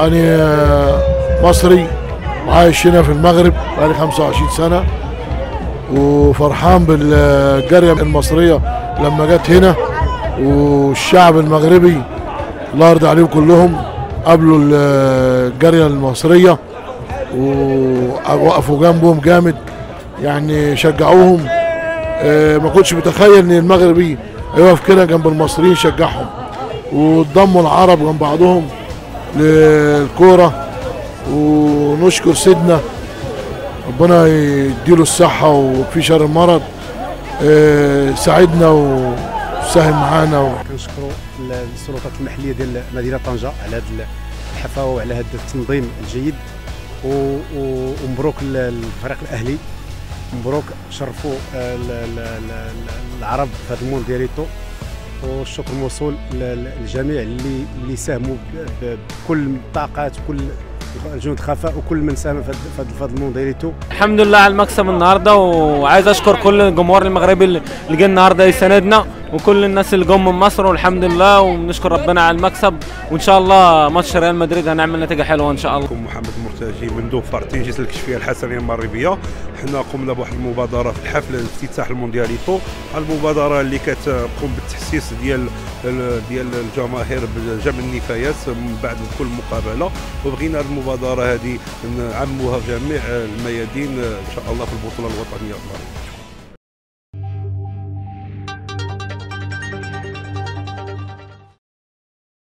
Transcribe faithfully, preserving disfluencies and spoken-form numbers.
أنا مصري وعايش هنا في المغرب بقالي خمسة وعشرين سنة، وفرحان بالقرية المصرية لما جت هنا، والشعب المغربي الله يرضى عليهم كلهم قابلوا القرية المصرية ووقفوا جنبهم جامد، يعني شجعوهم. ما كنتش متخيل ان المغربي هيقف كده جنب المصريين يشجعهم، واتضموا العرب جنب بعضهم للكوره. ونشكر سيدنا ربنا يديله الصحه وفي شر المرض، ساعدنا وساهم معانا. كنشكروا السلطات المحليه ديال مدينه طنجه على هذا الحفاوه وعلى هذا التنظيم الجيد، ومبروك للفريق الاهلي، مبروك شرفوا العرب في هذا الموندياليتو، والشكر موصول للجميع اللي اللي ساهموا بكل الطاقات وكل جهود الخفاء وكل من ساهم في هذا الموندياليتو. الحمد لله على المكسب النهارده، وعايز اشكر كل الجمهور المغربي اللي جه النهارده يساندنا، وكل الناس اللي جم من مصر، والحمد لله ونشكر ربنا على المكسب. وان شاء الله ماتش ريال مدريد هنعمل نتيجه حلوه ان شاء الله. محمد مرتجي من دوفار تنجز الكشفيه الحسنيه ماريبيا. حنا قمنا بواحد المبادره في الحفل افتتاح الموندياليتو، المبادره اللي كتقوم بالتحسيس ديال ديال الجماهير بجمع النفايات من بعد كل مقابله، وبغينا المبادره هذه نعموها في جميع الميادين ان شاء الله في البطوله الوطنيه المغربيه.